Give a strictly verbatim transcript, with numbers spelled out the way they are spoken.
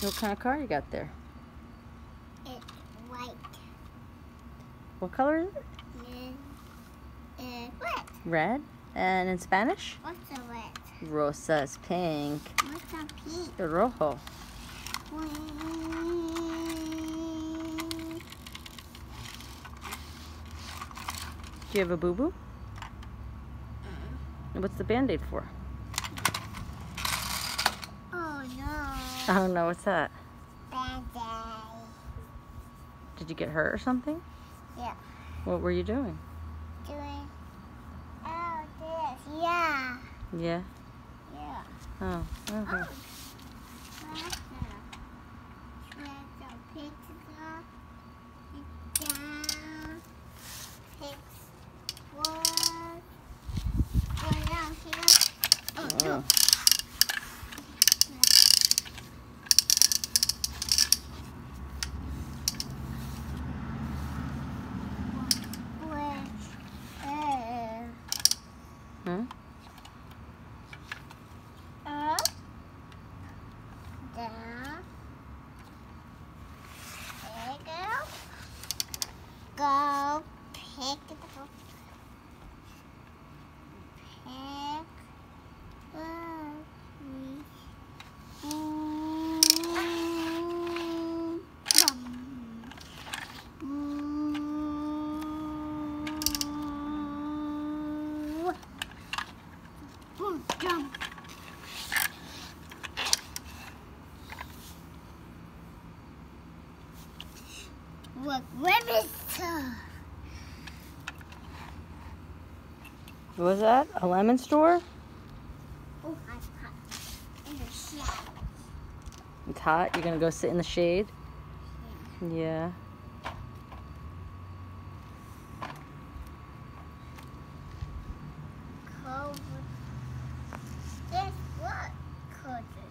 What kind of car you got there? It's white. What color is it? It's red. Red? And in Spanish? What's a red? Rosa is pink. What's a pink? Rojo. Do you have a boo-boo? Uh-uh. What's the Band-Aid for? Oh no. Oh no, what's that? Band-Aid. Did you get hurt or something? Yeah. What were you doing? Doing, oh this, yeah. Yeah? Yeah. Oh, okay. Oh. Oh. Huh? Up, down, pick up, go, pick up, pick up, jump. Look, ribbons. What was that? A lemon store? Oh, it's hot. In the shade. It's hot? You're gonna go sit in the shade? Yeah. Yeah. Cold. Guess what? Cold.